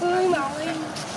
Ui màu em.